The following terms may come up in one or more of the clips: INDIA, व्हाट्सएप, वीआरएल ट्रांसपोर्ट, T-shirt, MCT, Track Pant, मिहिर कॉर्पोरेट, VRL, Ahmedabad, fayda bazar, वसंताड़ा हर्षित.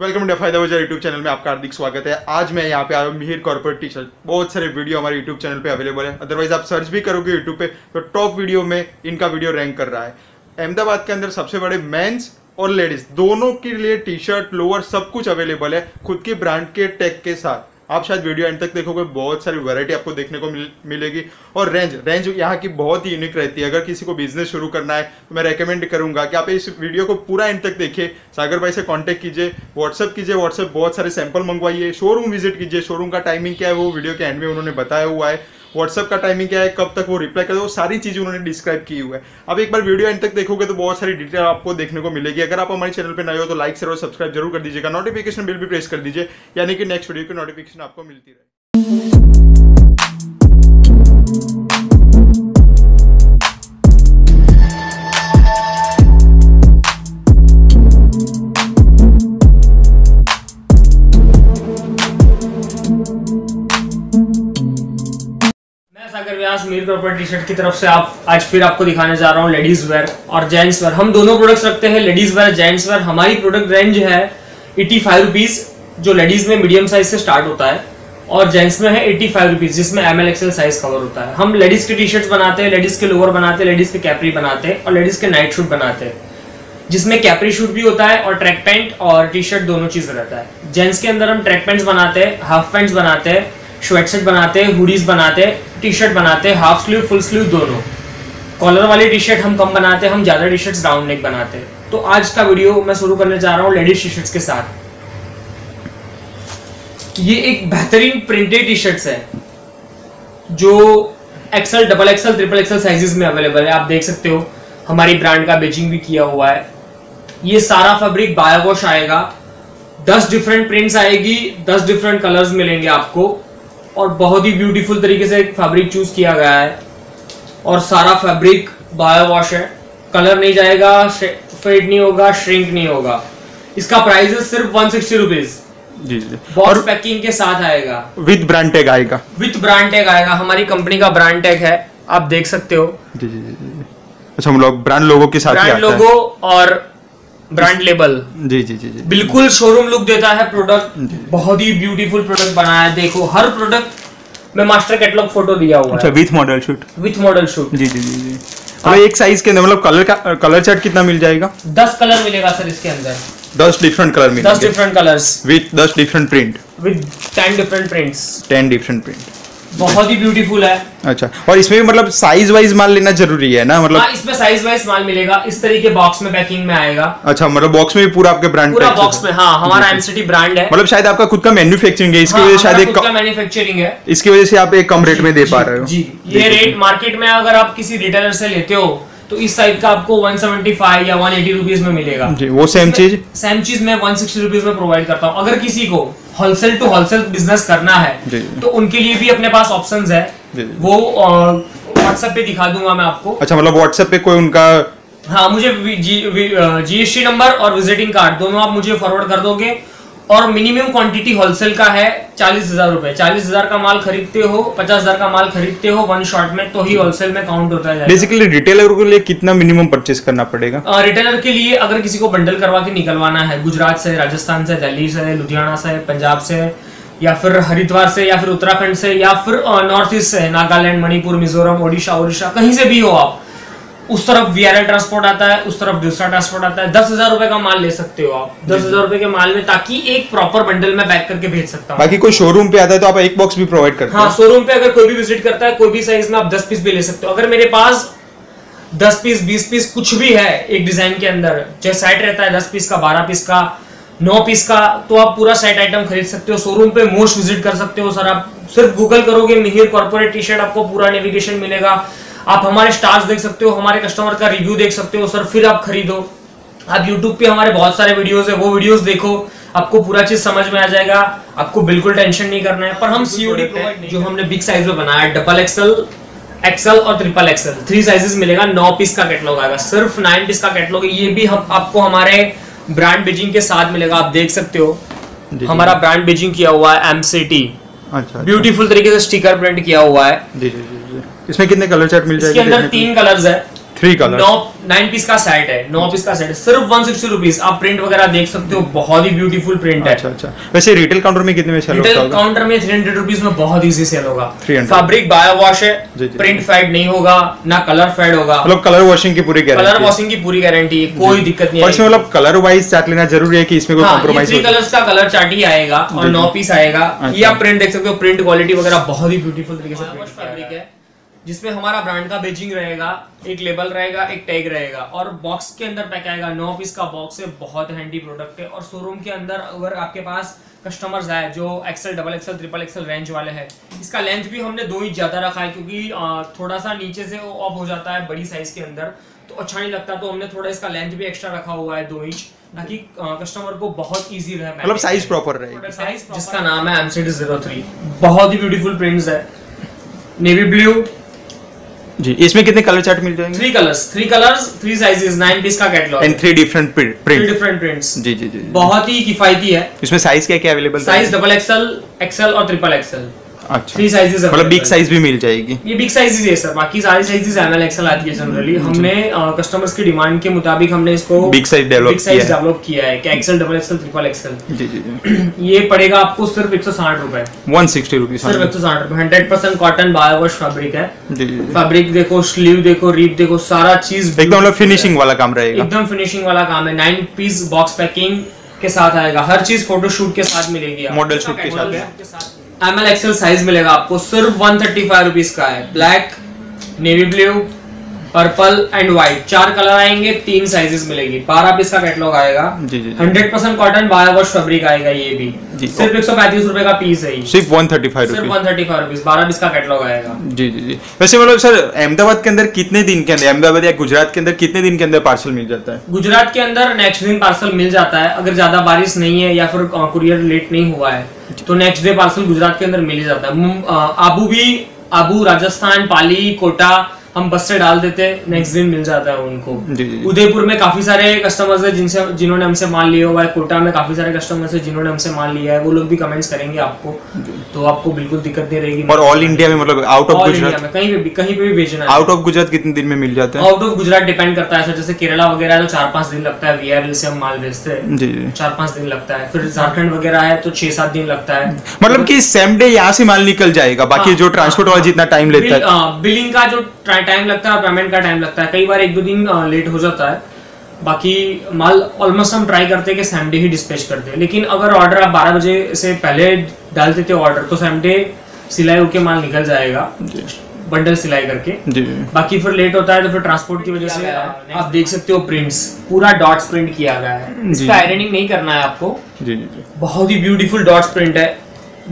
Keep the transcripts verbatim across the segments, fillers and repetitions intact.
Welcome to फायदा बाजार YouTube channel में आपका हार्दिक स्वागत है। आज मैं यहाँ पे आया हूँ मिहिर कॉर्पोरेट टी शर्ट। बहुत सारे वीडियो हमारे यूट्यूब चैनल पे अवेलेबल है, अदरवाइज आप सर्च भी करोगे यूट्यूब पे तो टॉप वीडियो में इनका वीडियो रैंक कर रहा है। अहमदाबाद के अंदर सबसे बड़े मेन्स और लेडीज दोनों के लिए टी शर्ट, लोअर सब कुछ अवेलेबल है खुद के ब्रांड के टैग के साथ। आप शायद वीडियो एंड तक देखोगे, बहुत सारी वैरायटी आपको देखने को मिल, मिलेगी और रेंज रेंज यहाँ की बहुत ही यूनिक रहती है। अगर किसी को बिजनेस शुरू करना है तो मैं रेकमेंड करूँगा कि आप इस वीडियो को पूरा एंड तक देखिए। सागर भाई से कांटेक्ट कीजिए, व्हाट्सअप कीजिए, व्हाट्सअप बहुत सारे सैंपल मंगवाइए, शोरूम विजिट कीजिए। शोरूम का टाइमिंग क्या है वो वीडियो के एंड में उन्होंने बताया हुआ है, व्हाट्सअप का टाइमिंग क्या है, कब तक वो रिप्लाई करते हैं, वो सारी चीज़ उन्होंने डिस्क्राइब की हुआ है। आप एक बार वीडियो एंड तक देखोगे तो बहुत सारी डिटेल आपको देखने को मिलेगी। अगर आप हमारे चैनल पे नए हो तो लाइक शेयर और सब्सक्राइब जरूर कर दीजिएगा, नोटिफिकेशन बिल भी प्रेस कर दीजिए, यानी कि नेक्स्ट वीडियो की नोटिफिकेशन आपको मिलती रहे। मिहिर कॉर्पोरेट टी शर्ट की तरफ से आप आज फिर आपको दिखाने जा रहा हूँ लेडीज वेयर और जेंट्स वेयर। हम दोनों प्रोडक्ट्स रखते हैं, लेडीज वेयर जेंट्स वेयर। हमारी प्रोडक्ट रेंज है पचासी रुपीस, जो लेडीज में मीडियम साइज से स्टार्ट होता है और जेंट्स में है पचासी रुपीस जिसमें M L XL size cover होता है। हम लेडीज की टी शर्ट बनाते हैं, लेडीज के लोअर बनाते हैं, लेडीज के कैपरी बनाते हैं और लेडीज के नाइट शूट बनाते हैं, जिसमें कैपरी शूट भी होता है और ट्रैक पैंट और टी शर्ट दोनों चीज रहता है। जेंट्स के अंदर हम ट्रैक पैंट्स बनाते हैं, हाफ पैंट्स बनाते हैं, श्वेट शर्ट बनाते हैं, हुडीज बनाते हैं, टी शर्ट बनाते हैं, हाफ स्लीव फुल स्लीव दोनों। कॉलर वाली टी शर्ट हम कम बनाते हैं, हम ज़्यादा टी शर्ट्स राउंड नेक बनाते हैं। तो आज का वीडियो मैं शुरू करने जा रहा हूँ लेडीज टी शर्ट्स के साथ। ये एक बेहतरीन प्रिंटेड टी शर्ट्स है जो XL, double XL, triple XL sizes में अवेलेबल है। आप देख सकते हो हमारी ब्रांड का बेचिंग भी किया हुआ है। ये सारा फैब्रिक बायोवॉश आएगा, दस डिफरेंट प्रिंट्स आएगी, दस डिफरेंट कलर्स मिलेंगे आपको और बहुत ही ब्यूटीफुल तरीके से फैब्रिक चूज किया गया है और सारा फैब्रिक बायो वॉश है। कलर नहीं जाएगा, फेड नहीं होगा, श्रिंक नहीं होगा। इसका प्राइस है सिर्फ वन सिक्सटी रुपीस जी जी और पैकिंग के साथ आएगा, विद ब्रांड टैग आएगा, विद ब्रांड टैग आएगा। हमारी कंपनी का ब्रांड टैग है, आप देख सकते हो जी जी जी। अच्छा, हम लोग ब्रांड लोगो के साथ, ब्रांड लोगो और ब्रांड लेबल जी जी जी जी बिल्कुल शोरूम लुक देता है प्रोडक्ट। बहुत ही ब्यूटीफुल प्रोडक्ट बना है। देखो हर प्रोडक्ट में मास्टर कैटलॉग फोटो दिया हुआ है। अच्छा, with model shoot, with model shoot जी जी जी जी। और एक साइज के अंदर मतलब कलर का कलर चार्ट कितना मिल जाएगा? दस कलर मिलेगा सर इसके अंदर, दस डिफरेंट कलर मिलेगा, दस डिफरेंट कलर्स विथ दस different print, with ten different prints, ten different print. बहुत ही ब्यूटीफुल है। अच्छा, और इसमें मतलब साइज वाइज माल लेना जरूरी है ना? मतलब आ, इसमें साइज वाइज माल मिलेगा, इस तरीके बॉक्स में पैकिंग में आएगा। अच्छा, मतलब बॉक्स में भी पूरा आपके ब्रांड, पूरा बॉक्स में। हाँ, हमारा एमसीटी ब्रांड है, मतलब शायद आपका खुद का मैन्युफैक्चरिंग है, इसकी वजह शायद खुद का मैन्युफैक्चरिंग है, इसकी वजह से आप एक कम रेट में दे पा रहे हो जी। ये रेट मार्केट में अगर आप किसी रिटेलर से लेते हो तो इस साइज का आपको वन सेवेंटी फाइव या वन एटी रुपीस में मिलेगा जी। वो सेम चीज सेम चीज मैं वन सिक्सटी रुपीस में प्रोवाइड करता हूँ। अगर किसी को होलसेल टू होलसेल बिजनेस करना है तो उनके लिए भी अपने पास ऑप्शंस है, वो व्हाट्सएप पे दिखा दूंगा मैं आपको। अच्छा, मतलब व्हाट्सएप पे कोई उनका, हाँ, मुझे जीएसटी नंबर और विजिटिंग कार्ड दोनों आप मुझे फॉरवर्ड कर दोगे और मिनिमम क्वांटिटी होलसेल का है चालीस हजार रुपए। चालीस हजार का माल खरीदते हो, पचास हजार का माल खरीदते हो वन शॉट में, तो ही होलसेल में काउंट होता है। बेसिकली रिटेलर के लिए कितना मिनिमम परचेस करना पड़ेगा? आ, रिटेलर के लिए अगर किसी को बंडल करवा के निकलवाना है गुजरात से, राजस्थान से, दिल्ली से, लुधियाना से, पंजाब से या फिर हरिद्वार से या फिर उत्तराखंड से या फिर नॉर्थ ईस्ट से, नागालैंड, मणिपुर, मिजोरम, ओडिशा, उड़ीसा, कहीं से भी हो आप, उस तरफ वीआरएल ट्रांसपोर्ट आता है, उस तरफ दूसरा ट्रांसपोर्ट आता है। दस हजार रुपए का माल ले सकते हो आप, दस हजार रुपए के माल में, ताकि एक प्रॉपर बंडल में पैक करके भेज सकता हूँ। बाकी कोई शोरूम पे आता है तो आप एक बॉक्स भी प्रोवाइड करते हो। हाँ, शोरूम पे अगर कोई भी विजिट करता है कोई भी साइज में आप दस पीस भी ले सकते हो। अगर मेरे पास दस पीस, बीस पीस कुछ भी है एक डिजाइन के अंदर, चाहे सेट रहता है दस पीस का, बारह पीस का, नौ पीस का, तो आप पूरा सेट आइटम खरीद सकते हो। शोरूम पे मोस्ट विजिट कर सकते हो सर आप। सिर्फ गूगल करोगे मिहिर कॉर्पोरेट टी शर्ट, आपको पूरा नेविगेशन मिलेगा। आप हमारे स्टार्स देख सकते हो, हमारे कस्टमर का रिव्यू देख सकते हो सर, फिर आप खरीदो। आप यूट्यूब पे हमारे बहुत सारे वीडियोस है, वो वीडियोस देखो, आपको पूरा चीज समझ में आ जाएगा, आपको बिल्कुल टेंशन नहीं करना है। पर हम सीओडी जो हमने बिग साइज में बनाया है, डबल एक्सल, एक्सल और ट्रिपल एक्सल, थ्री साइजेस मिलेगा। नौ पीस का कैटलॉग आएगा, सिर्फ नाइन पीस का कैटलॉग है। ये भी हम आपको हमारे ब्रांड बेजिंग के साथ मिलेगा, आप देख सकते हो हमारा ब्रांड बेजिंग किया हुआ है एमसीटी। अच्छा, ब्यूटीफुल तरीके से स्टिकर प्रिंट किया हुआ है। इसमें कितने कलर चार्ट मिल जाएंगे? इसके अंदर तीन कलर्स है, थ्री कलर नौ नाइन पीस का सेट है, नौ पीस का सेट है, सिर्फ वन सिक्सटी रुपीस। आप प्रिंट वगैरह देख सकते हो, बहुत ही ब्यूटीफुल प्रिंट है। अच्छा अच्छा, वैसे रिटेल काउंटर में कितने में सेल होगा? रिटेल काउंटर में थ्री हंड्रेड रुपीस में बहुत इजी सेल होगा। फैब्रिक बायो वॉश है, प्रिंट फेड नहीं होगा ना कलर फेड होगा, मतलब कलर वॉशिंग की पूरी गारंटी, कलर वॉशिंग की पूरी गारंटी, कोई दिक्कत नहीं है। इसमें मतलब कलर वाइज चार्ट लेना जरूरी है कि इसमें कोई कॉम्प्रोमाइज नहीं है। थ्री कलर्स का कलर चार्ट ही आएगा और नौ पीस आएगा। ये आप प्रिंट देख सकते हो, प्रिंट क्वालिटी वगैरह बहुत ही ब्यूटीफुल तरीके से प्रिंट फैब्रिक है, जिसमें हमारा ब्रांड का बेजिंग रहेगा, एक लेबल रहेगा, एक टैग रहेगा और बॉक्स के अंदर पैक आएगा। नौ पीस का बॉक्स है, बहुत हैंडी प्रोडक्ट है। और शोरूम के अंदर अगर आपके पास कस्टमर्स आए जो XL, double XL, triple XL range वाले हैं, इसका लेंथ भी हमने दो इंच ज़्यादा रखा है क्योंकि थोड़ा सा नीचे से वो ऑफ हो जाता है बड़ी साइज़ के अंदर, तो अच्छा नहीं लगता, तो हमने थोड़ा इसका लेंथ भी एक्स्ट्रा रखा हुआ है दो इंच, ताकि कस्टमर को बहुत इजी रहे, मतलब साइज प्रॉपर रहे। साइज जिसका नाम है M C T zero three, बहुत ही ब्यूटीफुल प्रिंट्स है। नेवी ब्लू जी, इसमें कितने कलर चार्ट मिल जाएंगे? Three colours, three colours, three sizes, nine piece का catalogue and three different print, three different prints. जी जी जी, बहुत ही किफायती है। इसमें साइज क्या क्या अवेलेबल है? साइज डबल एक्सएल, एक्सएल और ट्रिपल एक्सएल। अच्छा, थ्री साइजेस, मतलब बिग साइज भी मिल जाएगी? ये बिग साइजेस है सर, बाकी सारी साइजेस एम एल एक्सएल आती है जनरली। हमने कस्टमर्स की डिमांड के मुताबिक हमने इसको बिग साइज डेवलप किया है कि XL, double XL, triple XL. जी जी, ये पड़ेगा आपको सिर्फ एक सौ साठ रुपए, वन सिक्सटी रुपीज, सिर्फ एक सौ साठ रुपए। Hundred percent cotton bio wash fabric है। जी जी, फैब्रिक देखो, स्लीव देखो, रीप देखो, सारा चीज एकदम फिनिशिंग वाला काम रहेगा, एकदम फिनिशिंग वाला काम है। नाइन पीस बॉक्स पैकिंग के साथ आएगा, हर चीज फोटोशूट के साथ मिलेगी, मॉडल शूट के साथ। एम एल एक्सएल साइज मिलेगा आपको, सिर्फ वन थर्टी फाइव रुपीज का है। Black, navy blue, purple and white, चार कलर आएंगे, तीन साइजेस मिलेगी, बारह पीस का कैटलॉग आएगा। Hundred percent cotton bio wash fabric आएगा, ये भी सिर्फ एक सौ पैंतीस रुपए का पीस है, सिर्फ वन थर्टी फाइव रुपीज, बारह पीस का कैटलॉग आएगा। जी जी जी, वैसे मतलब सर अहमदाबाद के अंदर कितने दिन के अंदर, अहमदाबाद या गुजरात के अंदर कितने दिन के अंदर पार्सल मिल जाता है? गुजरात के अंदर नेक्स्ट दिन पार्सल मिल जाता है, अगर ज्यादा बारिश नहीं है या फिर कुरियर लेट नहीं हुआ है तो नेक्स्ट डे पार्सल गुजरात के अंदर मिल जाता है। आबू भी, आबू, राजस्थान, पाली, कोटा, हम बस से डाल देते, नेक्स्ट दिन मिल जाता है उनको। उदयपुर में काफी सारे कस्टमर्स है जिनसे जिन्होंने हमसे माल लिया हुआ है, कोटा में काफी सारे कस्टमर्स है जिन्होंने हमसे माल लिया है, वो लोग भी कमेंट्स करेंगे आपको, तो आपको बिल्कुल दिक्कत नहीं रहेगी। और ऑल इंडिया में, मतलब आउट ऑफ गुजरात में कहीं पे भी, कहीं पे भी भेजना है। आउट ऑफ गुजरात कितने दिन में मिल जाता है? आउट ऑफ गुजरात डिपेंड करता है सर, जैसे केरला वगैरह है तो चार पांच दिन लगता है, वी आर एल से हम माल भेजते हैं, चार पांच दिन लगता है। फिर झारखंड वगैरह है तो छह सात दिन लगता है, मतलब की सेम डे यहाँ से माल निकल जाएगा, बाकी जो ट्रांसपोर्ट वाला जितना टाइम लेता है, बिलिंग का जो टाइम लगता है और पेमेंट का टाइम लगता है, कई बार एक दो दिन लेट हो जाता है। बाकी माल ऑलमोस्ट हम ट्राई करते हैं कि सैम डे ही डिस्पैच करते हैं, लेकिन अगर ऑर्डर आप बारह बजे से पहले डाल देते हो ऑर्डर तो सैम डे सिलाई होके माल निकल जाएगा, बंडल सिलाई करके। बाकी फिर लेट होता है तो फिर ट्रांसपोर्ट की वजह से। आप देख सकते हो प्रिंट्स, पूरा डॉट्स प्रिंट किया गया है, इसका आयरनिंग नहीं करना है आपको। बहुत ही ब्यूटीफुल डॉट्स प्रिंट है,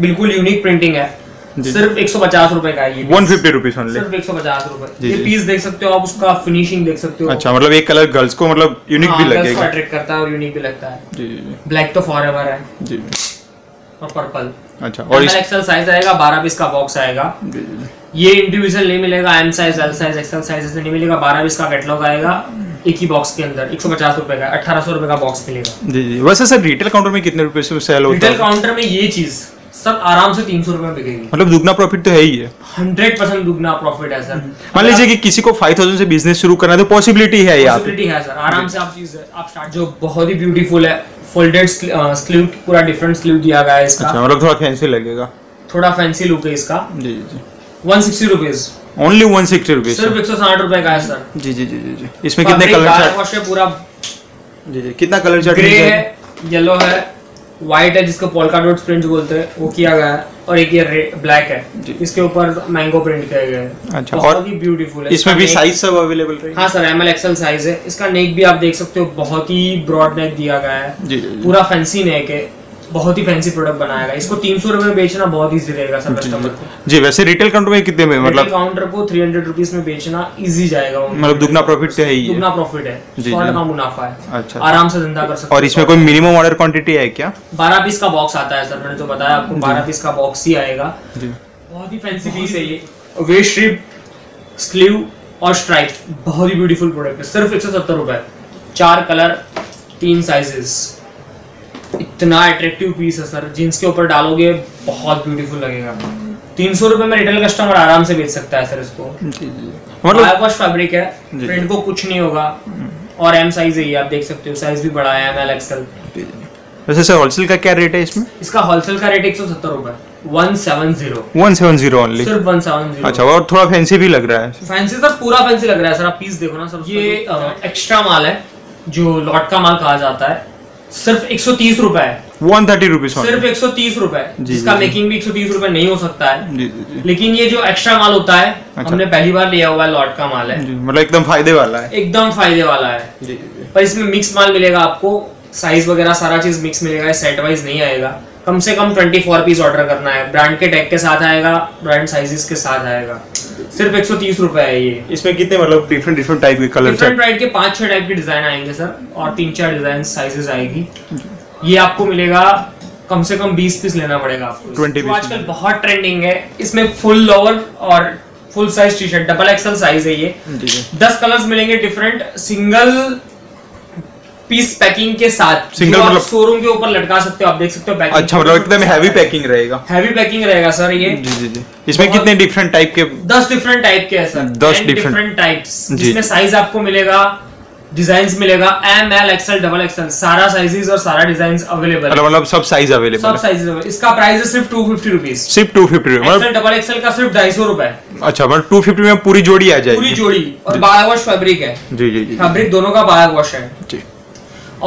बिल्कुल यूनिक प्रिंटिंग है। सिर्फ एक सौ पचास रूपए का ये, वन फिफ्टी रुपीज ओनली, सिर्फ एक सौ पचास रूपए। ये पीस देख सकते हो आप, उसका फिनिशिंग देख सकते हो। अच्छा, मतलब एक कलर गर्ल्स को मतलब यूनिक भी लगेगा, अट्रैक्ट करता है और यूनिक भी लगता है। जी जी, ब्लैक तो फॉरएवर है जी, और पर्पल। अच्छा, और इस एक्सेल साइज आएगा, बारह पीस का बॉक्स आएगा। ये इंडिविजुअल नहीं मिलेगा, M size, L size, XL size ऐसे नहीं मिलेगा। बारह पीस का कैटलॉग आएगा एक ही बॉक्स के अंदर, एक सौ पचास रुपए का, अठारह सौ रुपए का बॉक्स मिलेगा। जी जी, वैसे सर रिटेल काउंटर में कितने रुपए से सेल होता है? रिटेल काउंटर में ये चीज सर आराम से तीन सौ रुपए में बिकेगी, मतलब दुगना प्रॉफिट तो है ही है, हंड्रेड परसेंट दुगना प्रॉफिट है सर। मान लीजिए कि किसी को फाइव थाउजेंड से बिजनेस शुरू करना है तो पॉसिबिलिटी है, पॉसिबिलिटी है सर, आराम से आप चीज आप स्टार्ट। जो बहुत ही ब्यूटीफुल है, फोल्डेड स्लीव, पूरा डिफरेंट स्लीव दिया गया है इसका। अच्छा, मतलब थोड़ा फैंसी लगेगा, थोड़ा फैंसी लुक है इसका। जी जी, one sixty rupees, only one sixty rupees, सिर्फ एक सौ साठ रुपए का है सर। जी जी जी जी, इसमें कितने कलर पूरा? जी जी, कितना कलर चार्ट? ग्रे है, येलो है, व्हाइट है जिसको पोल्का डॉट प्रिंट बोलते हैं, वो किया गया है, और एक ये ब्लैक है, इसके ऊपर मैंगो प्रिंट किया गया है। अच्छा, बहुत ही ब्यूटीफुल है। इसमें भी साइज सब अवेलेबल रहेगा? हाँ sir, M L XL size है। इसका नेक भी आप देख सकते हो, बहुत ही ब्रॉड नेक दिया गया है, पूरा फैंसी नेक है, बहुत ही फैंसी प्रोडक्ट बनाया गया। इसको तीन सौ रुपए में बेचना बहुत इजी रहेगा सर कस्टमर को। जी, वैसे रिटेल काउंटर में कितने में, मतलब रिटेल काउंटर को थ्री हंड्रेड रुपीज में बेचना इजी जाएगा, मतलब दुगना प्रॉफिट है ही, दुगना प्रॉफिट है, सौ का मुनाफा है। अच्छा, आराम से धंधा कर सकते। और इसमें कोई मिनिमम ऑर्डर क्वांटिटी है क्या? बारह पीस का बॉक्स आता है सर, मैंने तो बताया आपको, बारह पीस का बॉक्स ही आएगा। बहुत ही फैंसी पीस है ये, वेस्ट स्ट्रिप, स्लीव और स्ट्राइप, बहुत ही ब्यूटीफुल प्रोडक्ट है। सिर्फ एक सौ सत्तर रुपए, चार कलर, तीन साइजेस, इतना अट्रैक्टिव पीस है सर, जींस के ऊपर डालोगे बहुत ब्यूटीफुल लगेगा। तीन सौ रुपए में रिटेल कस्टमर आराम से बेच सकता है सर इसको। हाई कॉस्ट फैब्रिक है, प्रिंट को कुछ नहीं होगा और एम साइज है, आप देख सकते हो साइज भी बड़ा है, एम एल एक्सएल। वैसे सर होलसेल का क्या रेट है इसमें? इसका होलसेल का रेट एक सौ सत्तर रुपए, वन सेवन जीरो ओनली, सिर्फ वन सेवन जीरो। अच्छा, और थोड़ा फैंसी भी लग रहा है। फैंसी सर पूरा फैंसी लग रहा है सर, आप पीस देखो ना सर। ये एक्स्ट्रा माल है जो लॉट का माल कहा जाता है, सिर्फ एक सौ तीस रुपए है, वन थर्टी रुपीज, सिर्फ एक सौ तीस रुपए, जिसका मेकिंग भी एक सौ तीस रुपए नहीं हो सकता है। जी, जी, जी। लेकिन ये जो एक्स्ट्रा माल होता है, अच्छा। हमने पहली बार लिया हुआ लॉट का माल है, मतलब एकदम फायदे वाला है, एकदम फायदे वाला है। जी, जी। पर इसमें मिक्स माल मिलेगा आपको, साइज वगैरह सारा चीज मिक्स मिलेगा, सेट वाइज नहीं आएगा। कम से कम ट्वेंटी फोर पीस ऑर्डर करना है, ब्रांड के टैग के साथ आएगा, ब्रांड साइजेस के साथ आएगा, सिर्फ एक सौ तीस रुपए है ये। इसमें कितने मतलब डिफरेंट डिफरेंट टाइप के कलर, डिफरेंट टाइप के पांच छह टाइप के डिजाइन आएंगे सर, और तीन चार डिजाइन साइजेस आएगी। ये आपको मिलेगा, कम से कम बीस पीस लेना पड़ेगा आपको। तो आजकल बहुत ट्रेंडिंग है, इसमें फुल लोवर और full size T shirt, double XL size है ये। दस कलर्स मिलेंगे डिफरेंट, सिंगल पीस पैकिंग के साथ, सिंगल मतलब शोरूम के ऊपर लटका सकते हो, आप देख सकते हो पैकिंग। अच्छा, मतलब एकदम हैवी पैकिंग रहेगा, हैवी पैकिंग रहेगा सर ये। जी जी जी। इसमें कितने डिफरेंट टाइप के? दस डिफरेंट टाइप के है सर, दस डिफरेंट टाइप्स, जिसमें साइज आपको मिलेगा, डिजाइन्स मिलेगा, M L XL double XL सारा साइजेस और सारा डिजाइन्स अवेलेबल है, मतलब सब साइज अवेलेबल, सब साइज अवेलेबल। इसका प्राइस है सिर्फ टू फिफ्टी रुपीस, सिर्फ two fifty. XL double XL का सिर्फ ढाई सौ रुपए। अच्छा, मतलब टू फिफ्टी में पूरी जोड़ी आ जाएगी, पूरी जोड़ी, और बाय वॉश फैब्रिक है। जी जी जी। फैब्रिक दोनों का बाय वॉश है। जी।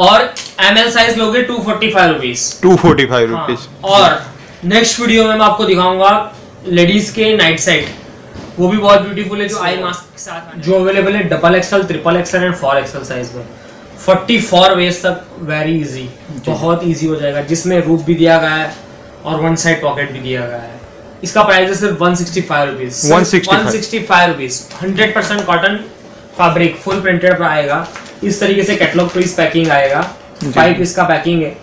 और एम एल साइज लोगे two forty five rupees, two forty five rupees. और नेक्स्ट वीडियो में मैं आपको दिखाऊंगा लेडीज के नाइट सेट, वो भी बहुत ब्यूटीफुल है, जो आई मास्क के साथ जो अवेलेबल है, double XL, triple XL and four XL size में, फोर्टी फोर वेज तक वेरी इजी, बहुत इजी हो जाएगा, जिसमें रूफ भी दिया गया है और वन साइड पॉकेट भी दिया गया है। इसका प्राइस है सिर्फ one sixty five rupees, one sixty five rupees, hundred percent cotton fabric, full printed आएगा। इस तरीके से कैटलॉग पीस पैकिंग आएगा, फाइव पीस का पैकिंग है,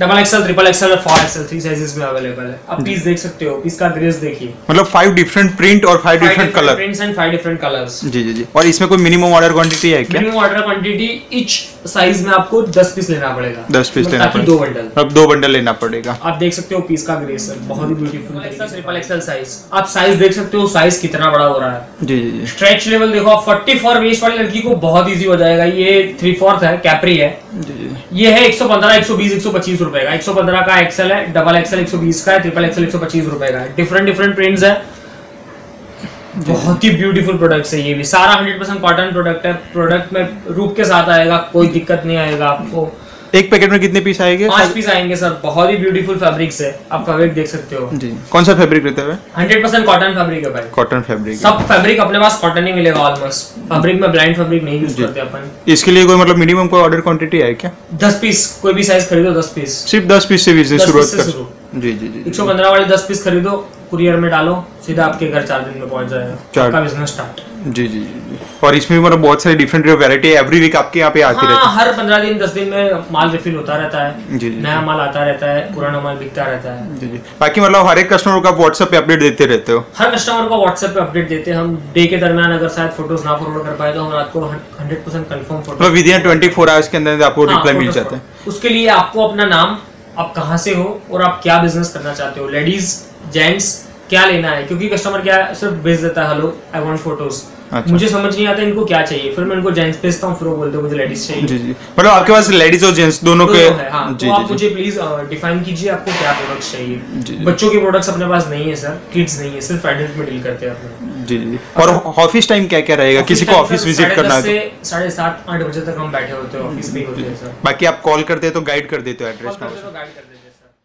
डबल एक्सएल, ट्रिपल एक्सएल और फोर एक्सएल थ्री साइजेस में अवेलेबल है। आप पीस देख सकते हो, पीस का ग्रेस देखिए, मतलब फाइव डिफरेंट प्रिंट और five different colour, prints and five different colours. जी जी जी। और इसमें कोई मिनिमम ऑर्डर क्वांटिटी है क्या? Minimum order quantity each size में आपको दस पीस लेना पड़ेगा, दस पीस लेना पड़ेगा, दो बंडल, अब दो बंडल लेना पड़ेगा। आप देख सकते हो पीस का ग्रेस है, बहुत ही ब्यूटीफुल है। ट्रिपल एक्सएल साइज, आप साइज देख सकते हो, साइज कितना बड़ा हो रहा है। जी जी जी। स्ट्रेच लेवल देखो, फोर्टी फोर वेस्ट वाली लड़की को बहुत ईजी हो जाएगा। ये थ्री फोर्थ है, कैप्री है, ये है एक सौ पंद्रह, एक सौ बीस, एक सौ पच्चीस रुपए का। एक सौ पंद्रह का एक्सएल है, डबल एक्सएल एक सौ बीस का है, ट्रिपल एक्सएल एक सौ पच्चीस रुपए का है। डिफरेंट डिफरेंट प्रिंट्स है, बहुत ही ब्यूटीफुल प्रोडक्ट्स है। ये भी सारा हंड्रेड परसेंट कॉटन प्रोडक्ट है, प्रोडक्ट में रूप के साथ आएगा, कोई दिक्कत नहीं आएगा आपको। एक पैकेट में कितने पीस आएंगे? पांच पीस आएंगे सर, बहुत ही ब्यूटीफुल फैब्रिक्स है, आप फैब्रिक देख सकते हो। जी। कौन सा फैब्रिक रहता है? हंड्रेड परसेंट कॉटन फैब्रिक है भाई, कॉटन फैब्रिक। सब फैब्रिक अपने पास कॉटन ही मिलेगा ऑलमोस्ट, फैब्रिक में ब्लाइंड फैब्रिक नहीं यूज करते अपन। इसके लिए कोई मतलब मिनिमम कोई ऑर्डर क्वांटिटी है क्या? दस पीस, कोई भी साइज खरीदो, दस पीस, सिर्फ दस पीस से बिजनेस शुरुआत करो। जी जी जी। एक सौ पंद्रह वाले दस पीस खरीदो, कुरियर में डालो, सीधा आपके घर चार दिन में पहुंच जाएगा, आपका बिजनेस स्टार्ट। जी जी जी। और इसमें मतलब बहुत सारी डिफरेंट वैरायटी एवरी वीक आपके यहाँ पे आती रहती है। हर पंद्रह दिन दस दिन में माल रिफिल होता रहता है, जी जी, नया माल आता रहता है, पुराना माल बिकता रहता है। जी जी। बाकी मतलब हर एक कस्टमर को व्हाट्सएप पे अपडेट देते रहते हो? हर कस्टमर को व्हाट्सएप पे अपडेट देते हैं हम। डे के दरमियान अगर शायद फोटोज ना फॉरवर्ड कर पाए तो हम रात को hundred percent confirm photo within twenty four hours के अंदर आपको रिप्लाई मिल जाता है। उसके लिए आपको अपना नाम, आप कहाँ से हो और आप क्या बिजनेस करना चाहते हो, लेडीज जेंट्स क्या लेना है, क्योंकि कस्टमर क्या सिर्फ भेज देता है, हेलो आई वांट फोटोज। अच्छा। मुझे समझ नहीं आता इनको क्या चाहिए, फिर मैं इनको जेंट्स भेजता हूँ, फिर वो बोलते हैं मुझे लेडीज चाहिए। जी जी। मतलब आपके पास लेडीज और जेंट्स दोनों के है, हाँ। जी, तो जी, आप जी, मुझे प्लीज डिफाइन कीजिए आपको क्या प्रोडक्ट्स चाहिए। जी, जी। बच्चों के प्रोडक्ट्स अपने पास नहीं है सर, किड्स नहीं है, सिर्फ एडल्ट में डील करते हैं अपने। जी जी। और ऑफिस टाइम क्या क्या रहेगा? किसी को ऑफिस विजिट करना है तो साढ़े सात आठ बजे तक हम बैठे होते हैं, ऑफिस में होते हैं सर। बाकी आप कॉल करते हैं तो गाइड कर देते हो, एड्रेस गाइड कर देते हैं।